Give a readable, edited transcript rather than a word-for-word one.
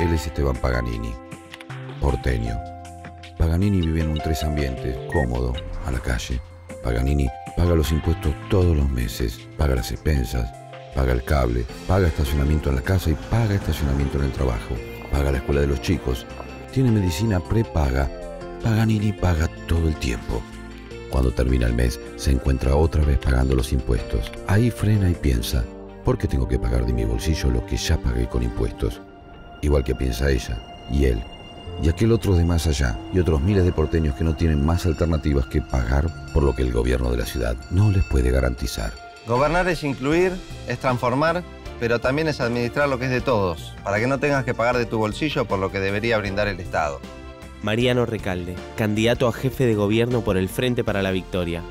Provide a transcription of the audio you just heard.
Él es Esteban Paganini, porteño. Paganini vive en un tres ambientes, cómodo, a la calle. Paganini paga los impuestos todos los meses, paga las expensas, paga el cable, paga estacionamiento en la casa y paga estacionamiento en el trabajo, paga la escuela de los chicos, tiene medicina prepaga. Paganini paga todo el tiempo. Cuando termina el mes, se encuentra otra vez pagando los impuestos. Ahí frena y piensa, ¿por qué tengo que pagar de mi bolsillo lo que ya pagué con impuestos? Igual que piensa ella, y él, y aquel otro de más allá, y otros miles de porteños que no tienen más alternativas que pagar por lo que el gobierno de la ciudad no les puede garantizar. Gobernar es incluir, es transformar, pero también es administrar lo que es de todos, para que no tengas que pagar de tu bolsillo por lo que debería brindar el Estado. Mariano Recalde, candidato a jefe de gobierno por el Frente para la Victoria.